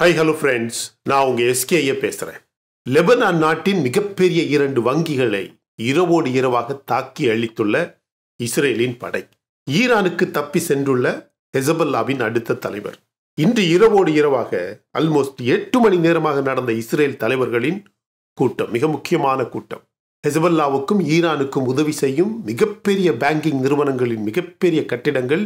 Hi, hello friends. நான் உங்க எஸ்கேயை பேசுறேன். லெபனான் நாட்டின் மிகப்பெரிய இரண்டு வங்கிகளை இரவோடு இரவாக தாக்கி அழித்துள்ள இஸ்ரேலின் படை. ஈரானுக்கு தப்பி சென்றுள்ள ஹெஸபல்லாவின் அடுத்த தலைவர். இன்று இரவோடு இரவாக ஆல்மோஸ்ட் 8 மணி நேரமாக நடந்த இஸ்ரேல் தலைவர்களின் கூட்டம் மிக முக்கியமான கூட்டம். ஹெஸபல்லாவுக்கும் ஈரானுக்கும் உதவி செய்யும் மிகப்பெரிய பேங்கிங் நிறுவனங்களின் மிகப்பெரிய கட்டிடங்கள்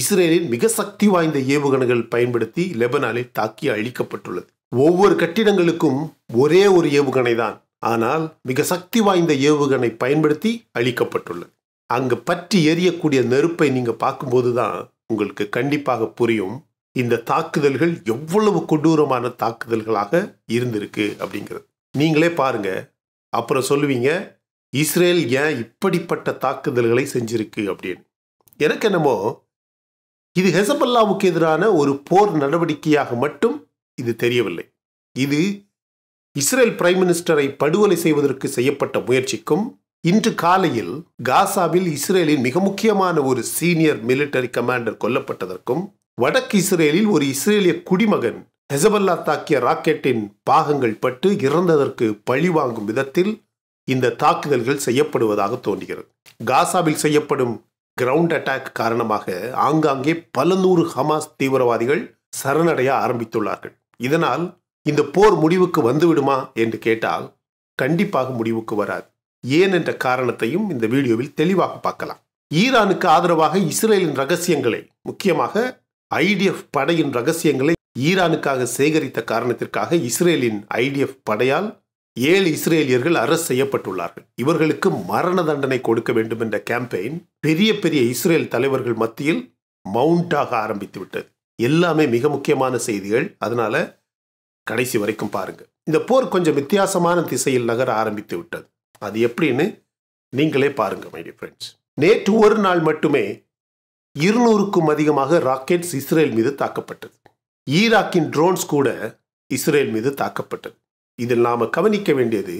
இஸ்ரேலின் மிக சக்தி வாய்ந்த ஏவுகணைகள் பயன்படுத்தி லெபனானில் தாக்கி அழிக்கப்பட்டுள்ளது. ஒவ்வொரு கட்டிடங்களுக்கும் ஒரே ஒரு ஏவுகணை தான், ஆனால் மிக சக்தி வாய்ந்த ஏவுகணை பயன்படுத்தி அழிக்கப்பட்டுள்ளது. அங்கு பற்றி எரியக்கூடிய நெருப்பை நீங்க பார்க்கும்போது தான் உங்களுக்கு கண்டிப்பாக புரியும் இந்த தாக்குதல்கள் எவ்வளவு கொடூரமான தாக்குதல்களாக இருந்திருக்கு அப்படிங்கிறது. நீங்களே பாருங்க, அப்புறம் சொல்லுவீங்க இஸ்ரேல் ஏன் இப்படிப்பட்ட தாக்குதல்களை செஞ்சிருக்கு அப்படின்னு. எனக்கு என்னமோ இது ஹெஸபல்லாவுக்கு எதிரான ஒரு போர் நடவடிக்கையாக மட்டும் இது தெரியவில்லை. இது இஸ்ரேல் பிரைம் மினிஸ்டரை படுகொலை செய்வதற்கு செய்யப்பட்ட முயற்சிக்கும், இன்று காலையில் காசாவில் இஸ்ரேலின் மிக முக்கியமான ஒரு சீனியர் மிலிட்டரி கமாண்டர் கொல்லப்பட்டதற்கும், வடக்கு இஸ்ரேலில் ஒரு இஸ்ரேலிய குடிமகன் ஹெஸபல்லா தாக்கிய ராக்கெட்டின் பாகங்கள் பட்டு இறந்ததற்கு பழிவாங்கும் விதத்தில் இந்த தாக்குதல்கள் செய்யப்படுவதாக தோன்றுகிறது. காசாவில் செய்யப்படும் கிரவுண்ட் அட்டாக் காரணமாக ஆங்காங்கே பல நூறு ஹமாஸ் தீவிரவாதிகள் சரணடைய ஆரம்பித்துள்ளார்கள். இதனால் இந்த போர் முடிவுக்கு வந்துவிடுமா என்று கேட்டால் கண்டிப்பாக முடிவுக்கு வராது. ஏன் என்ற காரணத்தையும் இந்த வீடியோவில் தெளிவாக பார்க்கலாம். ஈரானுக்கு ஆதரவாக இஸ்ரேலின் ரகசியங்களை, முக்கியமாக ஐடிஎஃப் படையின் ரகசியங்களை ஈரானுக்காக சேகரித்த காரணத்திற்காக இஸ்ரேலின் ஐடிஎஃப் படையால் 7 இஸ்ரேலியர்கள் அரசு செய்யப்பட்டுள்ளார்கள். இவர்களுக்கு மரண தண்டனை கொடுக்க வேண்டும் என்ற கேம்பெயின் பெரிய பெரிய இஸ்ரேல் தலைவர்கள் மத்தியில் மவுண்டாக ஆரம்பித்து விட்டது. எல்லாமே மிக முக்கியமான செய்திகள், அதனால கடைசி வரைக்கும் பாருங்க. இந்த போர் கொஞ்சம் வித்தியாசமான திசையில் நகர ஆரம்பித்து விட்டது. அது எப்படின்னு நீங்களே பாருங்க மை டியர் ஃப்ரெண்ட்ஸ். நேற்று ஒரு நாள் மட்டுமே 200க்கும் அதிகமாக ராக்கெட்ஸ் இஸ்ரேல் மீது தாக்கப்பட்டது. ஈராக்கின் ட்ரோன்ஸ் கூட இஸ்ரேல் மீது தாக்கப்பட்டது. இதில் நாம் கவனிக்க வேண்டியது,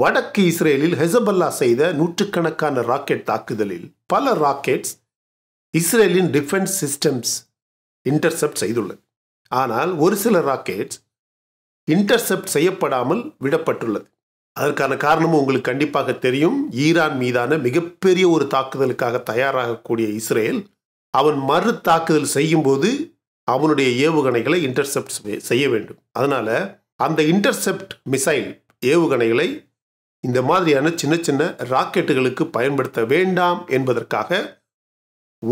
வடக்கு இஸ்ரேலில் ஹெஸபல்லா செய்த நூற்றுக்கணக்கான ராக்கெட் தாக்குதலில் பல ராக்கெட்ஸ் இஸ்ரேலின் டிஃபென்ஸ் சிஸ்டம்ஸ் இன்டர்செப்ட் செய்துள்ளது. ஆனால் ஒரு சில ராக்கெட்ஸ் இன்டர்செப்ட் செய்யப்படாமல் விடப்பட்டுள்ளது. அதற்கான காரணமும் உங்களுக்கு கண்டிப்பாக தெரியும். ஈரான் மீதான மிகப்பெரிய ஒரு தாக்குதலுக்காக தயாராகக்கூடிய இஸ்ரேல் அவன் மறு தாக்குதல் செய்யும்போது அவனுடைய ஏவுகணைகளை இன்டர்செப்ட் செய்ய வேண்டும். அதனால் அந்த இன்டர்செப்ட் மிசைல் ஏவுகணைகளை இந்த மாதிரியான சின்ன சின்ன ராக்கெட்டுகளுக்கு பயன்படுத்த வேண்டாம் என்பதற்காக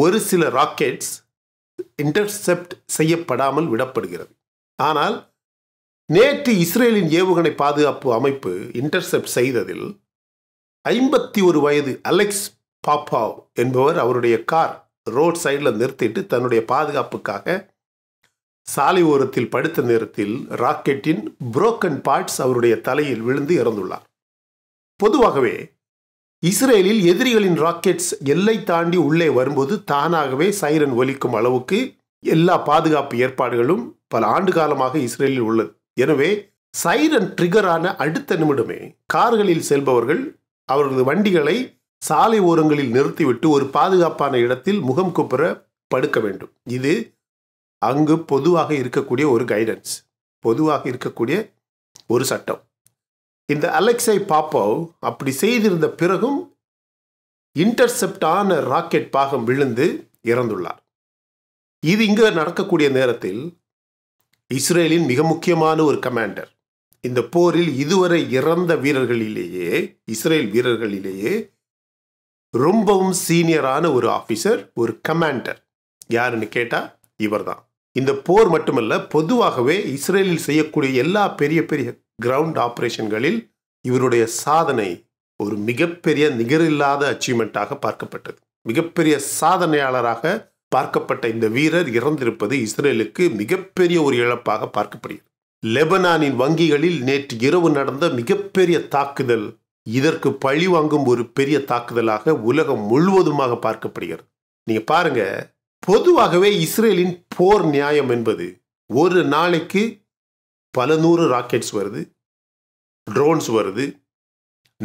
ஒரு சில ராக்கெட்ஸ் இன்டர்செப்ட் செய்யப்படாமல் விடப்படுகிறது. ஆனால் நேற்று இஸ்ரேலின் ஏவுகணை பாதுகாப்பு அமைப்பு இன்டர்செப்ட் செய்ததில் 51 வயது அலெக்ஸ் பாப்பாவ் என்பவர் அவருடைய கார் ரோட் சைடில் நிறுத்திட்டு தன்னுடைய பாதுகாப்புக்காக சாலை ஓரத்தில் படுத்த நேரத்தில் ராக்கெட்டின் புரோக்கன் பார்ட்ஸ் அவருடைய தலையில் விழுந்து இறந்துள்ளார். பொதுவாகவே இஸ்ரேலில் எதிரிகளின் ராக்கெட்ஸ் எல்லை தாண்டி உள்ளே வரும்போது தானாகவே சைரன் ஒலிக்கும் அளவுக்கு எல்லா பாதுகாப்பு ஏற்பாடுகளும் பல ஆண்டு காலமாக இஸ்ரேலில் உள்ளது. எனவே சைரன் ட்ரிகரான அடுத்த நிமிடமே கார்களில் செல்பவர்கள் அவர்களது வண்டிகளை சாலை ஓரங்களில் நிறுத்திவிட்டு ஒரு பாதுகாப்பான இடத்தில் முகம் குப்புற படுக்க வேண்டும். இது அங்கு பொதுவாக இருக்கக்கூடிய ஒரு கைடன்ஸ், பொதுவாக இருக்கக்கூடிய ஒரு சட்டம். இந்த அலெக்ஸை பாப்பாவ் அப்படி செய்திருந்த பிறகும் இன்டர்செப்டான ராக்கெட் பாகம் விழுந்து இறந்துள்ளார். இது இங்கு நடக்கக்கூடிய நேரத்தில் இஸ்ரேலின் மிக முக்கியமான ஒரு கமாண்டர், இந்த போரில் இதுவரை இறந்த இஸ்ரேல் வீரர்களிலேயே ரொம்பவும் சீனியரான ஒரு ஆஃபீஸர், ஒரு கமாண்டர் யாருன்னு கேட்டால் இவர்தான். இந்த போர் மட்டுமல்ல, பொதுவாகவே இஸ்ரேலில் செய்யக்கூடிய எல்லா பெரிய பெரிய கிரவுண்ட் ஆபரேஷன்களில் இவருடைய சாதனை ஒரு மிகப்பெரிய நிகரில்லாத அச்சீவ்மெண்ட்டாக பார்க்கப்பட்டது. மிகப்பெரிய சாதனையாளராக பார்க்கப்பட்ட இந்த வீரர் இறந்திருப்பது இஸ்ரேலுக்கு மிகப்பெரிய ஒரு இழப்பாக பார்க்கப்படுகிறது. லெபனானின் வங்கிகளில் நேற்று இரவு நடந்த மிகப்பெரிய தாக்குதல் இதற்கு பழிவாங்கும் ஒரு பெரிய தாக்குதலாக உலகம் முழுவதுமாக பார்க்கப்படுகிறது. நீங்க பாருங்க, பொதுவாகவே இஸ்ரேலின் போர் நியாயம் என்பது ஒரு நாளைக்கு பல நூறு ராக்கெட்ஸ் வருது, ட்ரோன்ஸ் வருது,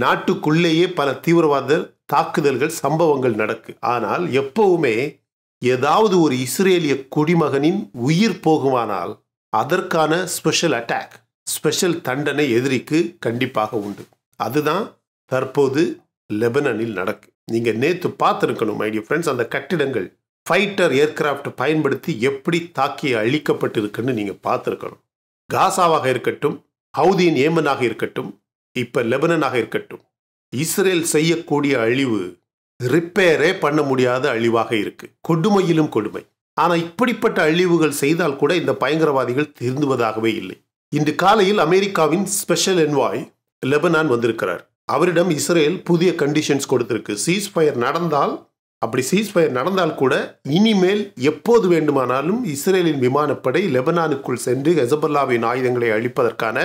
நாட்டுக்குள்ளேயே பல தீவிரவாத தாக்குதல்கள் சம்பவங்கள் நடக்கு. ஆனால் எப்பவுமே ஏதாவது ஒரு இஸ்ரேலிய குடிமகனின் உயிர் போகுமானால் அதற்கான ஸ்பெஷல் அட்டாக், ஸ்பெஷல் தண்டனை எதிரிக்கு கண்டிப்பாக உண்டு. அதுதான் தற்போது லெபனானில் நடக்கு. நீங்கள் நேற்று பார்த்துருக்கணும் மைடியர் ஃப்ரெண்ட்ஸ், அந்த கட்டிடங்கள் ஃபைட்டர் ஏர்கிராஃப்ட் பயன்படுத்தி எப்படி தாக்கி அழிக்கப்பட்டிருக்குன்னு நீங்கள் பார்த்துருக்கணும். காசாவாக இருக்கட்டும், ஹவுதியின் ஏமனாக இருக்கட்டும், இப்போ லெபனானாக இருக்கட்டும், இஸ்ரேல் செய்யக்கூடிய அழிவு ரிப்பேரே பண்ண முடியாத அழிவாக இருக்குது. கொடுமையிலும் கொடுமை. ஆனால் இப்படிப்பட்ட அழிவுகள் செய்தால் கூட இந்த பயங்கரவாதிகள் திருந்துவதாகவே இல்லை. இன்று காலையில் அமெரிக்காவின் ஸ்பெஷல் என்வாய் லெபனான் வந்திருக்கிறார். அவரிடம் இஸ்ரேல் புதிய கண்டிஷன்ஸ் கொடுத்திருக்கு. சீஸ்ஃபயர் நடந்தால் கூட இனிமேல் எப்போது வேண்டுமானாலும் இஸ்ரேலின் விமானப்படை லெபனானுக்குள் சென்று ஹெஸபல்லாவின் ஆயுதங்களை அழிப்பதற்கான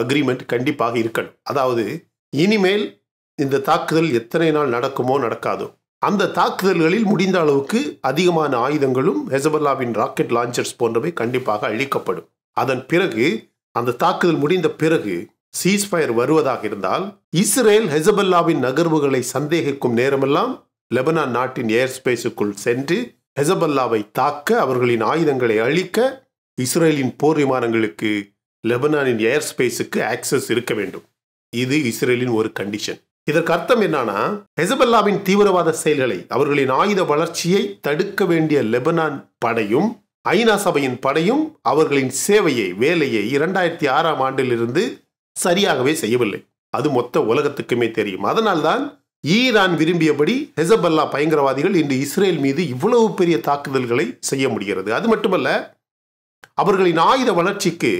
அக்ரிமெண்ட் கண்டிப்பாக இருக்கணும். அதாவது இனிமேல் இந்த தாக்குதல் எத்தனை நாள் நடக்குமோ நடக்காதோ, அந்த தாக்குதல்களில் முடிந்த அளவுக்கு அதிகமான ஆயுதங்களும் ஹெஸபல்லாவின் ராக்கெட் லான்ச்சர்ஸ் போன்றவை கண்டிப்பாக அழிக்கப்படும். அதன் பிறகு, அந்த தாக்குதல் முடிந்த பிறகு சீஸ்ஃபயர் வருவதாக இருந்தால் இஸ்ரேல் ஹெஸபல்லாவின் நகர்வுகளை சந்தேகிக்கும் நேரமெல்லாம் லெபனான் நாட்டின் ஏர் ஸ்பேஸுக்குள் சென்று ஹெஸபல்லாவை தாக்க, அவர்களின் ஆயுதங்களை அழிக்க இஸ்ரேலின் போர் விமானங்களுக்கு லெபனானின் ஏர் ஸ்பேஸுக்கு ஆக்சஸ் இருக்க வேண்டும். இது இஸ்ரேலின் ஒரு கண்டிஷன். இதற்கு அர்த்தம் என்னன்னா, ஹெஸபல்லாவின் தீவிரவாத செயல்களை, அவர்களின் ஆயுத வளர்ச்சியை தடுக்க வேண்டிய லெபனான் படையும் ஐநா சபையின் படையும் அவர்களின் சேவையை, வேலையை 2006 ஆண்டிலிருந்து சரியாகவே செய்யவில்லை. அது மொத்த உலகத்துக்குமே தெரியும். அதனால்தான் ஈரான் விரும்பியபடி ஹெஸபல்லா பயங்கரவாதிகள் இன்று இஸ்ரேல் மீது இவ்வளவு பெரிய தாக்குதல்களை செய்ய முடிகிறது. அது மட்டுமல்ல, அவர்களின் ஆயுத வளர்ச்சிக்கு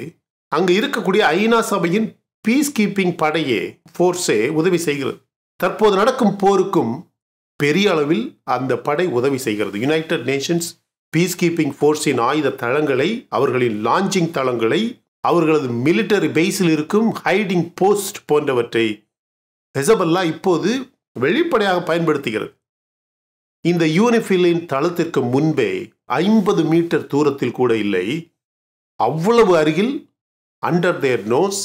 அங்கு இருக்கக்கூடிய ஐநா சபையின் பீஸ் கீப்பிங் படையே, ஃபோர்ஸே உதவி செய்கிறது. தற்போது நடக்கும் போருக்கும் பெரிய அளவில் அந்த படை உதவி செய்கிறது. யுனைடெட் நேஷன்ஸ் பீஸ் கீப்பிங் ஃபோர்ஸின் ஆயுத தளங்களை, அவர்களின் லான்ச்சிங் தளங்களை, அவர்களது மிலிட்டரி பேஸில் இருக்கும் ஹைடிங் போஸ்ட் போன்றவற்றை ஹெஸபல்லா இப்போது வெளிப்படையாக பயன்படுத்துகிறது. இந்த யூனிஃபிலின் தளத்திற்கு முன்பே 50 மீட்டர் தூரத்தில் கூட இல்லை, அவ்வளவு அருகில் அண்டர் தேர் நோஸ்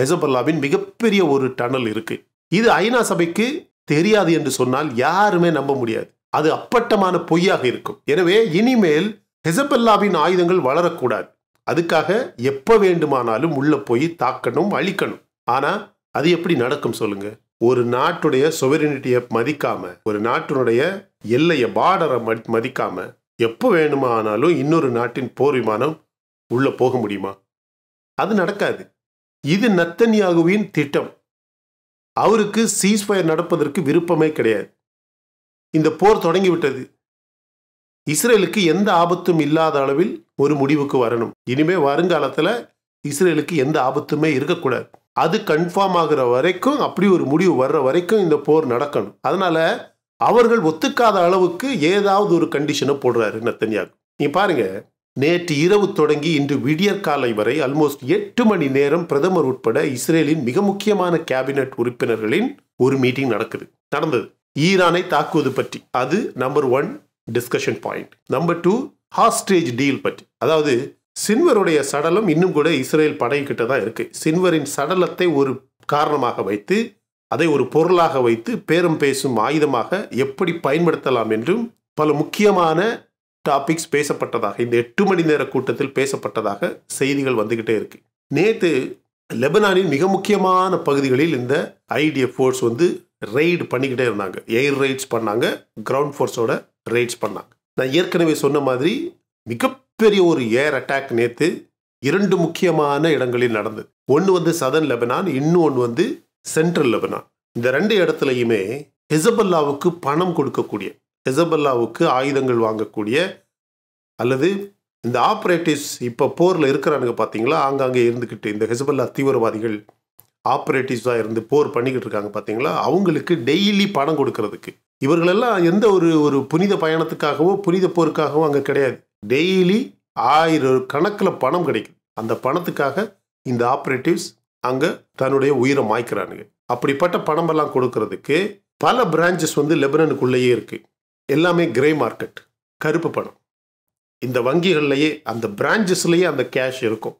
ஹெஸபல்லாவின் மிகப்பெரிய ஒரு டனல் இருக்கு. இது ஐநா சபைக்கு தெரியாது என்று சொன்னால் யாருமே நம்ப முடியாது. அது அப்பட்டமான பொய்யாக இருக்கும். எனவே இனிமேல் ஹெஸபல்லாவின் ஆயுதங்கள் வளரக்கூடாது. அதுக்காக எப்போ வேண்டுமானாலும் உள்ள போய் தாக்கணும், அழிக்கணும். ஆனால் அது எப்படி நடக்கும் சொல்லுங்க? ஒரு நாட்டுடைய சொவரினிட்டியை மதிக்காம, ஒரு நாட்டினுடைய எல்லையை, பார்டரை மதிக்காம எப்போ வேண்டுமானாலும் இன்னொரு நாட்டின் போர் விமானம் உள்ள போக முடியுமா? அது நடக்காது. இது நத்தன்யாகுவின் திட்டம். அவருக்கு சீஸ்ஃபயர் நடப்பதற்கு விருப்பமே கிடையாது. இந்த போர் தொடங்கிவிட்டது. இஸ்ரேலுக்கு எந்த ஆபத்தும் இல்லாத அளவில் ஒரு முடிவுக்கு வரணும். இனிமே வருங்காலத்தில் இஸ்ரேலுக்கு எந்த ஆபத்துமே இருக்கக்கூடாது. அது கன்ஃபார்ம் ஆகிற வரைக்கும், அப்படி ஒரு முடிவு வர்ற வரைக்கும் இந்த போர் நடக்கணும். அதனால அவர்கள் ஒத்துக்காத அளவுக்கு ஏதாவது ஒரு கண்டிஷனை போடுறாரு நெத்தன்யாகு. நீ பாருங்க, நேற்று இரவு தொடங்கி இன்று விடியற்காலை வரை ஆல்மோஸ்ட் 8 மணி நேரம் பிரதமர் உட்பட இஸ்ரேலின் மிக முக்கியமான கேபினட் உறுப்பினர்களின் ஒரு மீட்டிங் நடந்தது. ஈரானை தாக்குவது பற்றி, அது number 1 discussion point. Number 2 hostage deal பற்றி. அதாவது சின்வருடைய சடலம் இன்னும் கூட இஸ்ரேல் படைக்கிட்ட தான் இருக்கு. சின்வரின் சடலத்தை ஒரு காரணமாக வைத்து, அதை ஒரு பொருளாக வைத்து பேரம் பேசும் ஆயுதமாக எப்படி பயன்படுத்தலாம் என்றும் பல முக்கியமான டாபிக்ஸ் பேசப்பட்டதாக இந்த 8 மணி நேர கூட்டத்தில் பேசப்பட்டதாக செய்திகள் வந்துகிட்டே இருக்கு. நேற்று லெபனானின் மிக முக்கியமான பகுதிகளில் இந்த ஐடிஎஃப் ஃபோர்ஸ் ரெய்டு பண்ணிக்கிட்டே இருந்தாங்க. ஏர் ரெய்ட்ஸ் பண்ணாங்க, கிரவுண்ட் ஃபோர்ஸோட ரெய்ட்ஸ் பண்ணாங்க. நான் ஏற்கனவே சொன்ன மாதிரி மிகப்பெரிய ஒரு ஏர் அட்டாக் நேற்று 2 முக்கியமான இடங்களில் நடந்தது. ஒன்று சதர்ன் லெபனான், இன்னொன்று சென்ட்ரல் லெபனான். இந்த 2 இடத்துலையுமே ஹெஸபல்லாவுக்கு பணம் கொடுக்கக்கூடிய, ஹெஸபல்லாவுக்கு ஆயுதங்கள் வாங்கக்கூடிய, அல்லது இந்த ஆப்ரேட்டிவ்ஸ் இப்போ போரில் இருக்கிறானுங்க பார்த்தீங்களா, ஆங்காங்கே இருந்துக்கிட்டு இந்த ஹெஸபல்லா தீவிரவாதிகள் ஆப்ரேட்டிவ்ஸாக இருந்து போர் பண்ணிக்கிட்டு இருக்காங்க பார்த்தீங்களா, அவங்களுக்கு டெய்லி பணம் கொடுக்கறதுக்கு. இவர்களெல்லாம் எந்த ஒரு புனித பயணத்துக்காகவோ புனித போருக்காகவோ அங்கே கிடையாது. டெய்லி 1000 கணக்கில் பணம் கிடைக்கும். அந்த பணத்துக்காக இந்த ஆப்ரேட்டிவ்ஸ் அங்கே தன்னுடைய உயிரை மாய்க்கிறானுங்க. அப்படிப்பட்ட பணமெல்லாம் கொடுக்கறதுக்கு பல பிரான்ச்சஸ் லெபனானுக்குள்ளேயே இருக்குது. எல்லாமே கிரே மார்க்கெட், கருப்பு பணம். இந்த வங்கிகள்லையே, அந்த பிரான்ச்சஸ்லேயே அந்த கேஷ் இருக்கும்.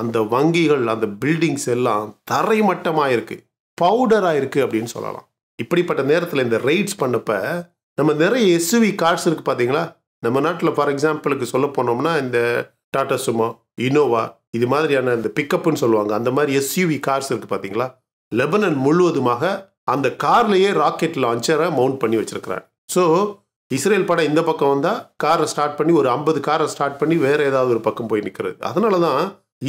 அந்த வங்கிகள், அந்த பில்டிங்ஸ் எல்லாம் தரைமட்டமாக இருக்குது. பவுடராக இருக்குது அப்படின்னு சொல்லலாம். இப்படிப்பட்ட நேரத்தில் இந்த ரைட்ஸ் பண்ணப்போ நம்ம நிறைய எஸ்யூவி கார்ஸ் இருக்குது பார்த்தீங்களா. நம்ம நாட்டில் ஃபார் எக்ஸாம்பிளுக்கு சொல்ல போனோம்னா இந்த டாடா சுமோ, இனோவா, இது மாதிரியான இந்த பிக்கப்புன்னு சொல்லுவாங்க, அந்த மாதிரி எஸ்யூவி கார்ஸ் இருக்குது பார்த்தீங்களா. லெபனன் முழுவதுமாக அந்த கார்லேயே ராக்கெட் லான்ச்சரை மவுண்ட் பண்ணி வச்சுருக்கிறாங்க. ஸோ இஸ்ரேல் படம் இந்த பக்கம் வந்தால் காரை ஸ்டார்ட் பண்ணி ஒரு 50 காரை ஸ்டார்ட் பண்ணி வேறு ஏதாவது ஒரு பக்கம் போய் நிற்கிறது. அதனால தான்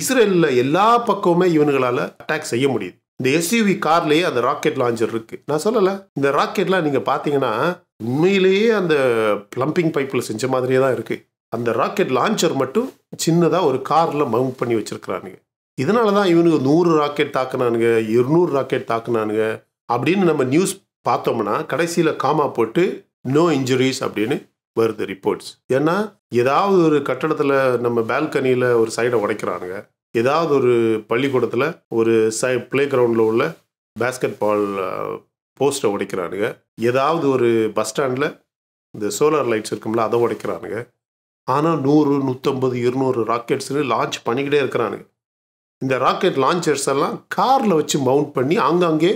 இஸ்ரேலில் எல்லா பக்கமுமே இவனுங்களால் அட்டாக் செய்ய முடியுது. இந்த எஸ்யூவி கார்லேயே அந்த ராக்கெட் லான்ச்சர் இருக்குது. நான் சொல்லலை, இந்த ராக்கெட்லாம் நீங்கள் பார்த்தீங்கன்னா உண்மையிலேயே அந்த பிளம்பிங் பைப்பில் செஞ்ச மாதிரியே தான் இருக்குது. அந்த ராக்கெட் லான்ச்சர் மட்டும் சின்னதாக ஒரு காரில் மவுண்ட் பண்ணி வச்சுருக்கிறானுங்க. இதனால தான் இவனுக்கு 100 ராக்கெட் தாக்குனானுங்க, 200 ராக்கெட் தாக்குனானுங்க அப்படின்னு நம்ம நியூஸ் பார்த்தோம்னா கடைசியில் காமா போட்டு நோ இன்ஜுரிஸ் அப்படின்னு வருது ரிப்போர்ட்ஸ். ஏன்னா ஏதாவது ஒரு கட்டடத்தில் நம்ம பால்கனியில் ஒரு சைடை உடைக்கிறானுங்க, ஏதாவது ஒரு பள்ளிக்கூடத்தில் ஒரு பிளே கிரவுண்டில் உள்ள பேஸ்கெட் பால் போஸ்ட்டை உடைக்கிறானுங்க, ஏதாவது ஒரு பஸ் ஸ்டாண்டில் இந்த சோலார் லைட்ஸ் இருக்கும்ல அதை உடைக்கிறானுங்க. ஆனால் 100, 150, 200 ராக்கெட்ஸ்னு லான்ச் பண்ணிக்கிட்டே இருக்கிறானுங்க. இந்த ராக்கெட் லான்ச்சர்ஸ் எல்லாம் காரில் வச்சு மவுண்ட் பண்ணி அங்கங்கே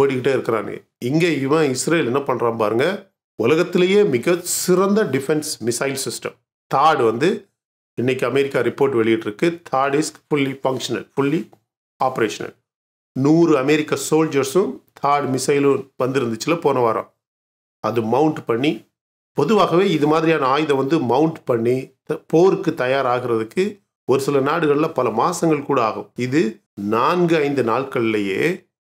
ஓடிக்கிட்டே இருக்கிறானுங்க. இங்கே இவன் இஸ்ரேல் என்ன பண்ணுறான் பாருங்கள், உலகத்திலேயே மிக சிறந்த டிஃபென்ஸ் மிசைல் சிஸ்டம் தாட் வந்து இன்றைக்கி அமெரிக்கா ரிப்போர்ட் வெளியிட்ருக்கு, தாட் இஸ் ஃபுல்லி ஆப்ரேஷனல். 100 அமெரிக்க சோல்ஜர்ஸும் தாட் மிசைலும் வந்திருந்துச்சுல போன வாரம். அது மவுண்ட் பண்ணி, பொதுவாகவே இது மாதிரியான ஆயுதம் வந்து மவுண்ட் பண்ணி போருக்கு தயாராகிறதுக்கு ஒரு சில நாடுகளில் பல மாதங்கள் கூட ஆகும். இது 4-5 நாட்கள்லேயே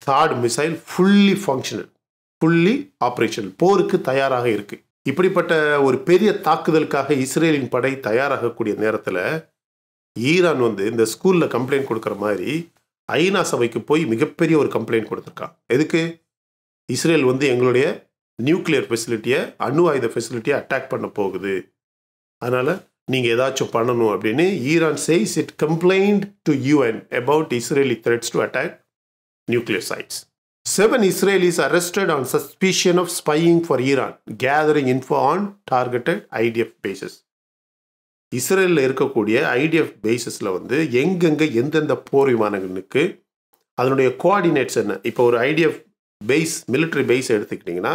தாட் மிசைல் ஃபுல்லி ஆப்ரேஷனல் போருக்கு தயாராக இருக்குது. இப்படிப்பட்ட ஒரு பெரிய தாக்குதலுக்காக இஸ்ரேலின் படை தயாராகக்கூடிய நேரத்தில் ஈரான் வந்து இந்த ஸ்கூலில் கம்ப்ளைண்ட் கொடுக்குற மாதிரி ஐநா சபைக்கு போய் மிகப்பெரிய ஒரு கம்ப்ளைண்ட் கொடுத்துருக்கான். எதுக்கு? இஸ்ரேல் வந்து எங்களுடைய நியூக்ளியர் ஃபெசிலிட்டியை, அணு ஆயுத ஃபெசிலிட்டியை அட்டாக் பண்ண போகுது, அதனால் நீங்கள் ஏதாச்சும் பண்ணணும் அப்படின்னு. Iran says it complaint to UN about Israeli threats to attack nuclear sites. 7 Israelis arrested on suspicion of spying for Iran, gathering info on targeted IDF bases. இஸ்ரேலில் இருக்கக்கூடிய IDF பேசஸில் வந்து எங்கெங்கே எந்தெந்த போர் விமானங்களுக்கு அதனுடைய கோஆர்டினேட்ஸ் என்ன. இப்போ ஒரு IDF பேஸ், மிலிட்ரி பேஸ் எடுத்துக்கிட்டிங்கன்னா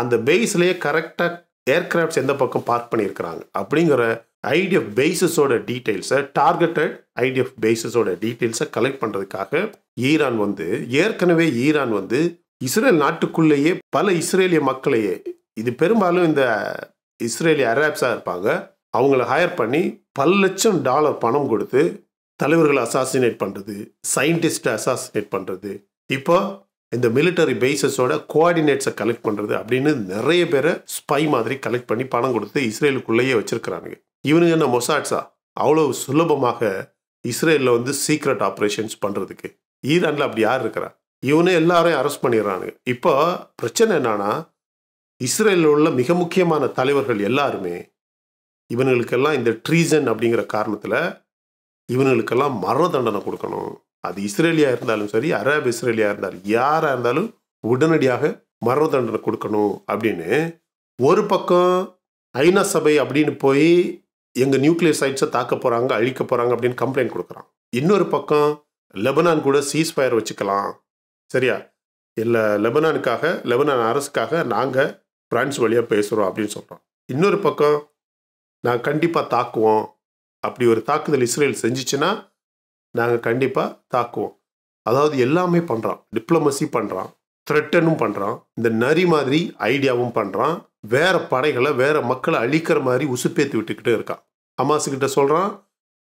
அந்த பேஸ்லேயே கரெக்டாக ஏர்க்ராஃப்ட்ஸ் எந்த பக்கம் பார்க் பண்ணியிருக்கிறாங்க அப்படிங்கிற ஐடிஎஃப் பேஸஸோட டீட்டெயில்ஸை, டார்கெட்டட் ஐடிஎஃப் பேஸஸோட டீட்டெயில்ஸை கலெக்ட் பண்ணுறதுக்காக ஈரான் வந்து ஏற்கனவே இஸ்ரேல் நாட்டுக்குள்ளேயே பல இஸ்ரேலிய மக்களையே, இது பெரும்பாலும் இந்த இஸ்ரேலிய அரேப்ஸாக இருப்பாங்க, அவங்கள ஹையர் பண்ணி $1,00,000 பணம் கொடுத்து தலைவர்களை அசாசினேட் பண்ணுறது, சயின்டிஸ்ட்டை அசாசினேட் பண்ணுறது, இப்போ இந்த மிலிட்டரி பேஸஸோட கோஆர்டினேட்ஸை கலெக்ட் பண்ணுறது அப்படின்னு நிறைய பேரை ஸ்பை மாதிரி கலெக்ட் பண்ணி பணம் கொடுத்து இஸ்ரேலுக்குள்ளேயே வச்சுருக்கிறானுங்க. இவனுங்க என்ன மொசாட்ஸா அவ்வளோ சுலபமாக இஸ்ரேலில் வந்து சீக்ரெட் ஆப்ரேஷன்ஸ் பண்ணுறதுக்கு? ஈரானில் அப்படி யார் இருக்கிறா? இவனே எல்லாரையும் அரெஸ்ட் பண்ணிடுறானுங்க. இப்போ பிரச்சனை என்னன்னா, இஸ்ரேலில் உள்ள மிக முக்கியமான தலைவர்கள் எல்லாருமே இவனுங்களுக்கெல்லாம் இந்த ட்ரீசன் அப்படிங்கிற காரணத்தில் இவனுங்களுக்கெல்லாம் மரண தண்டனை கொடுக்கணும். அது இஸ்ரேலியாக இருந்தாலும் சரி, அரேப் இஸ்ரேலியாக இருந்தாலும், யாராக இருந்தாலும் உடனடியாக மரண தண்டனை கொடுக்கணும் அப்படின்னு. ஒரு பக்கம் ஐநா சபை அப்படின்னு போய் எங்கள் நியூக்ளியர் சைட்ஸை தாக்க போகிறாங்க, அழிக்க போகிறாங்க அப்படின்னு கம்ப்ளைண்ட் கொடுக்குறான். இன்னொரு பக்கம் லெபனான் கூட சீஸ்ஃபயர் வச்சுக்கலாம், சரியா, இல்லை லெபனான் அரசுக்காக நாங்கள் பிரான்ஸ் வழியாக பேசுகிறோம் அப்படின்னு சொல்கிறோம். இன்னொரு பக்கம் நாங்கள் கண்டிப்பாக தாக்குவோம், அப்படி ஒரு தாக்குதல் இஸ்ரேல் செஞ்சிச்சுன்னா நாங்கள் கண்டிப்பாக தாக்குவோம். அதாவது எல்லாமே பண்ணுறான், டிப்ளமசி பண்ணுறான், த்ரெட்டனும் பண்ணுறான், இந்த நரி மாதிரி ஐடியாவும் பண்ணுறான், வேறு படைகளை வேறு மக்களை அழிக்கிற மாதிரி உசுப்பேற்றி விட்டுக்கிட்டே இருக்கான். ஹமாஸுக்கிட்ட சொல்கிறான்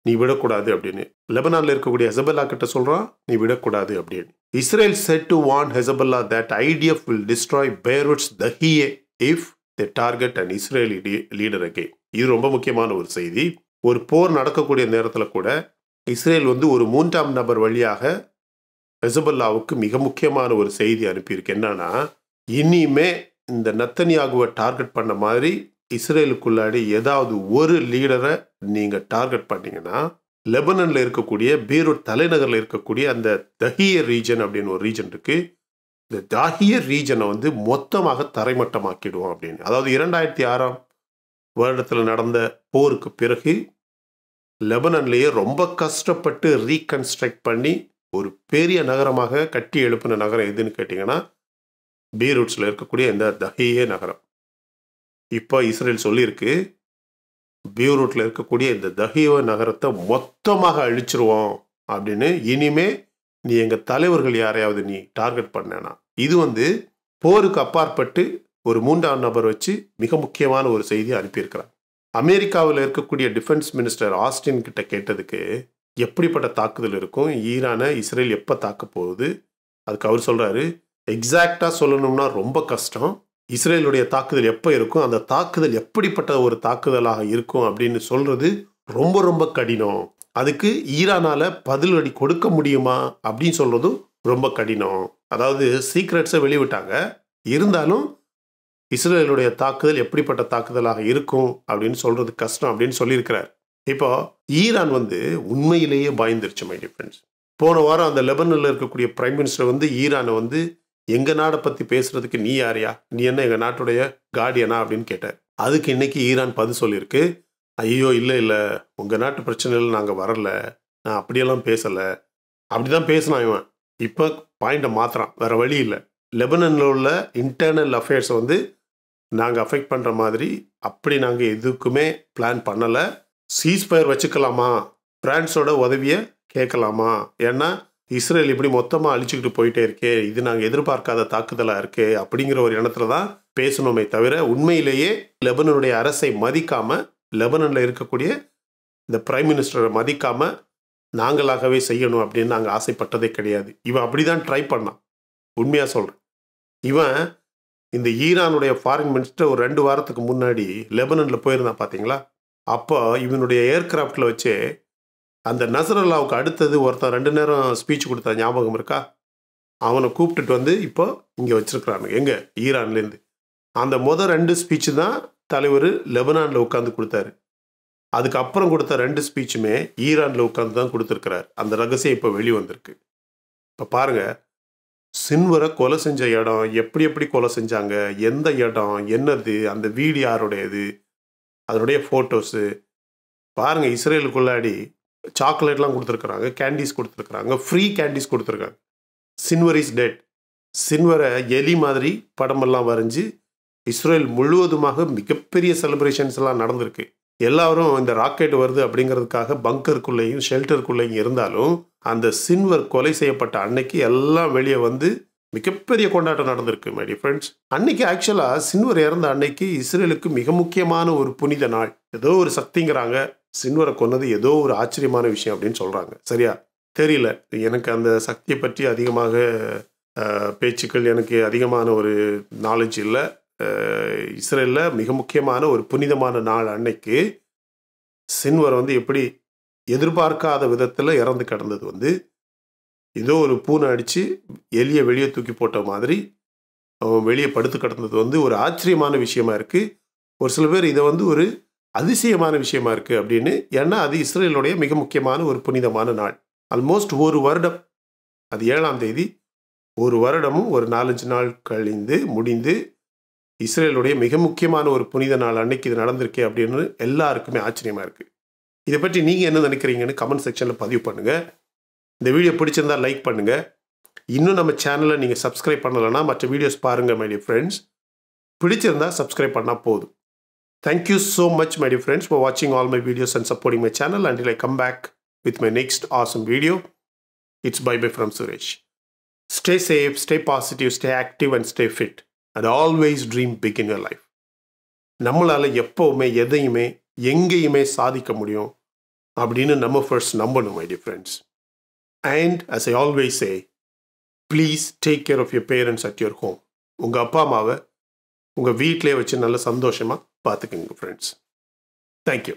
நீ விடக்கூடாது அப்படின்னு, லெபனானில் இருக்கக்கூடிய ஹெசபல்லா கிட்ட சொல்கிறான் நீ விடக்கூடாது அப்படின்னு. Israel set to warn Hezbollah that IDF will destroy Beirut's Dahiyeh if the target and Israeli leader again. இது ரொம்ப முக்கியமான ஒரு செய்தி. ஒரு போர் நடக்கக்கூடிய நேரத்தில் கூட இஸ்ரேல் வந்து ஒரு 3ஆம் நபர் வழியாக ஹெசபல்லாவுக்கு மிக முக்கியமான ஒரு செய்தி அனுப்பியிருக்கு. என்னன்னா, இனிமே இந்த நெத்தன்யாகுவை டார்கெட் பண்ண மாதிரி இஸ்ரேலுக்குள்ளாடி ஏதாவது ஒரு லீடரை நீங்கள் டார்கெட் பண்ணிங்கன்னா, லெபனனில் இருக்கக்கூடிய பீரூட் தலைநகரில் இருக்கக்கூடிய அந்த தஹியர் ரீஜன் அப்படின்னு ஒரு ரீஜன் இருக்குது, இந்த தஹியர் ரீஜனை வந்து மொத்தமாக தரைமட்டமாக்கிடுவோம் அப்படின்னு. அதாவது 2006ஆம் வருடத்தில் நடந்த போருக்கு பிறகு லெபனன்லேயே ரொம்ப கஷ்டப்பட்டு ரீகன்ஸ்ட்ரக்ட் பண்ணி ஒரு பெரிய நகரமாக கட்டி எழுப்பின நகரம் எதுன்னு கேட்டிங்கன்னா பீரூட்ஸில் இருக்கக்கூடிய இந்த தஹியே நகரம். இப்போ இஸ்ரேல் சொல்லியிருக்கு பீரூட்டில் இருக்கக்கூடிய இந்த தஹியே நகரத்தை மொத்தமாக அழிச்சிருவோம் அப்படின்னு. இனிமே நீ எங்கள் தலைவர்கள் யாரையாவது நீ டார்கெட் பண்ணேனா. இது போருக்கு அப்பாற்பட்டு ஒரு மூன்றாம் நபர் வச்சு மிக முக்கியமான ஒரு செய்தியை அனுப்பியிருக்கிறார். அமெரிக்காவில் இருக்கக்கூடிய டிஃபென்ஸ் மினிஸ்டர் ஆஸ்டின் கிட்ட கேட்டதுக்கு எப்படிப்பட்ட தாக்குதல் இருக்கும், ஈரானை இஸ்ரேல் எப்போ தாக்க போகுது, அதுக்கு அவர் சொல்கிறாரு எக்ஸாக்டாக சொல்லணும்னா ரொம்ப கஷ்டம், இஸ்ரேலுடைய தாக்குதல் எப்போ இருக்கும், அந்த தாக்குதல் எப்படிப்பட்ட ஒரு தாக்குதலாக இருக்கும் அப்படின்னு சொல்கிறது ரொம்ப ரொம்ப கடினம், அதுக்கு ஈரானால் பதிலடி கொடுக்க முடியுமா அப்படின்னு சொல்கிறதும் ரொம்ப கடினம். அதாவது சீக்ரெட்ஸை வெளிவிட்டாங்க, இருந்தாலும் இஸ்ரேலுடைய தாக்குதல் எப்படிப்பட்ட தாக்குதலாக இருக்கும் அப்படின்னு சொல்கிறது கஷ்டம் அப்படின்னு சொல்லியிருக்கிறார். இப்போ ஈரான் உண்மையிலேயே பயந்துருச்சு மை டிஃப்ரெண்ட்ஸ். போன வாரம் அந்த லெபனில் இருக்கக்கூடிய பிரைம் மினிஸ்டர் ஈரானை எங்கள் நாடை பற்றி பேசுகிறதுக்கு நீ யாரையா, நீ என்ன எங்கள் நாட்டுடைய கார்டியனா அப்படின்னு கேட்டார். அதுக்கு இன்றைக்கி ஈரான் பதில் சொல்லியிருக்கு, ஐயோ இல்லை இல்லை உங்கள் நாட்டு பிரச்சனையில் நாங்கள் வரல, நான் அப்படியெல்லாம் பேசலை, அப்படி தான் பேசினான் இவன், இப்போ பாயிண்டை மாத்திரம், வேறு வழி இல்லை, லெபனனில் உள்ள இன்டர்னல் அஃபேர்ஸை நாங்கள் அஃபெக்ட் பண்ணுற மாதிரி அப்படி நாங்கள் எதுக்குமே பிளான் பண்ணலை, சீஸ்பயர் வச்சுக்கலாமா, பிரான்ஸோட உதவியை கேட்கலாமா, ஏன்னா இஸ்ரேல் இப்படி மொத்தமாக அழிச்சுக்கிட்டு போயிட்டே இருக்கே, இது நாங்கள் எதிர்பார்க்காத தாக்குதலாக இருக்கே அப்படிங்கிற ஒரு இடத்துல தான் பேசணுமே தவிர உண்மையிலேயே லெபனனுடைய அரசை மதிக்காமல், லெபனனில் இருக்கக்கூடிய இந்த பிரைம் மினிஸ்டரை மதிக்காமல் நாங்களாகவே செய்யணும் அப்படின்னு நாங்கள் ஆசைப்பட்டதே கிடையாது. இவன் அப்படி தான் ட்ரை பண்ணான், உண்மையாக சொல்கிறேன். இவன் இந்த ஈரானுடைய ஃபாரின் மினிஸ்டர் ஒரு 2 வாரத்துக்கு முன்னாடி லெபனனில் போயிருந்தான் பார்த்தீங்களா, அப்போ இவனுடைய ஏர்கிராஃப்டில் வச்சு அந்த நசரல்லாவுக்கு அடுத்தது ஒருத்தன் 2 நேரம் ஸ்பீச் கொடுத்தா ஞாபகம் இருக்கா, அவனை கூப்பிட்டுட்டு இப்போ இங்கே வச்சுருக்கிறானு எங்கே ஈரான்லேருந்து. அந்த மொதல் 2 ஸ்பீச்சு தான் தலைவர் லெபனானில் உட்காந்து கொடுத்தாரு, அதுக்கப்புறம் கொடுத்த 2 ஸ்பீச்சுமே ஈரானில் உட்காந்து தான் கொடுத்துருக்கிறார். அந்த ரகசியம் இப்போ வெளிவந்திருக்கு. இப்போ பாருங்கள், சின்வரை கொலை செஞ்ச இடம், எப்படி கொலை செஞ்சாங்க, எந்த இடம், என்னது அந்த வீடு, யாருடையது, அதனுடைய ஃபோட்டோஸு பாருங்கள். இஸ்ரேலுக்குள்ளாடி சாக்லேட்லாம் கொடுத்துருக்குறாங்க, கேண்டீஸ் கொடுத்துருக்குறாங்க, ஃப்ரீ கேண்டீஸ் கொடுத்துருக்காங்க. சின்வர் இஸ் டெட், சின்வரை எலி மாதிரி படமெல்லாம் வரைஞ்சி இஸ்ரேல் முழுவதுமாக மிகப்பெரிய செலிப்ரேஷன்ஸ்லாம் நடந்திருக்கு. எல்லாரும் இந்த ராக்கெட் வருது அப்படிங்கிறதுக்காக பங்கருக்குள்ளேயும் ஷெல்டருக்குள்ளேயும் இருந்தாலும் அந்த சின்வர் கொலை செய்யப்பட்ட அன்னைக்கு எல்லாம் வெளியே மிகப்பெரிய கொண்டாட்டம் நடந்திருக்கு மை டியர் ஃப்ரெண்ட்ஸ். அன்னைக்கு ஆக்சுவலாக சின்வர் இறந்த அன்னைக்கு இஸ்ரேலுக்கு மிக முக்கியமான ஒரு புனித நாள். ஏதோ ஒரு சக்திங்கிறாங்க சின்வரை கொன்னது ஏதோ ஒரு ஆச்சரியமான விஷயம் அப்படின்னு சொல்கிறாங்க. சரியா தெரியல, எனக்கு அந்த சக்தியை பற்றி அதிகமாக பேச்சுக்கள், எனக்கு அதிகமான ஒரு நாலேஜ் இல்லை. இஸ்ரேலில் மிக முக்கியமான ஒரு புனிதமான நாள் அன்னைக்கு சின்வர் எப்படி எதிர்பார்க்காத விதத்தில் இறந்து கிடந்தது ஏதோ ஒரு பூனை அடித்து எலியை வெளியே தூக்கி போட்ட மாதிரி அவன் வெளியே படுத்து கிடந்தது ஒரு ஆச்சரியமான விஷயமா இருக்குது. ஒரு சில பேர் இதை ஒரு அதிசயமான விஷயமா இருக்குது அப்படின்னு. ஏன்னா அது இஸ்ரேலுடைய மிக முக்கியமான ஒரு புனிதமான நாள். ஆல்மோஸ்ட் ஒரு வருடம், அது 7ஆம் தேதி, ஒரு வருடமும் ஒரு 4-5 நாள் கழிந்து முடிந்து இஸ்ரேலுடைய மிக முக்கியமான ஒரு புனித நாள் அன்னைக்கு இது நடந்திருக்கு அப்படின்னு எல்லாருக்குமே ஆச்சரியமாக இருக்குது. இதை பற்றி நீங்கள் என்ன நினைக்கிறீங்கன்னு கமெண்ட் செக்ஷனில் பதிவு பண்ணுங்கள். இந்த வீடியோ பிடிச்சிருந்தால் லைக் பண்ணுங்கள். இன்னும் நம்ம சேனலை நீங்கள் சப்ஸ்கிரைப் பண்ணலைன்னா மற்ற வீடியோஸ் பாருங்கள் மை டியர் ஃப்ரெண்ட்ஸ். பிடிச்சிருந்தால் சப்ஸ்கிரைப் பண்ணால் போதும். Thank you so much my dear friends for watching all my videos and supporting my channel. Until I come back with my next awesome video, it's bye-bye from Suresh. Stay safe, stay positive, stay active and stay fit. And always dream big in your life. நம்மளால எப்பவுமே எதையுமே எங்கேயுமே சாதிக்க முடியும் அப்படின்னு நம்ம first நம்பணும் my dear friends. And as I always say, please take care of your parents at your home. உங்க அப்பா அம்மாவை உங்கள் வீட்டிலே வச்சு நல்ல சந்தோஷமாக பார்த்துக்கங்க ஃப்ரெண்ட்ஸ். தேங்க்யூ.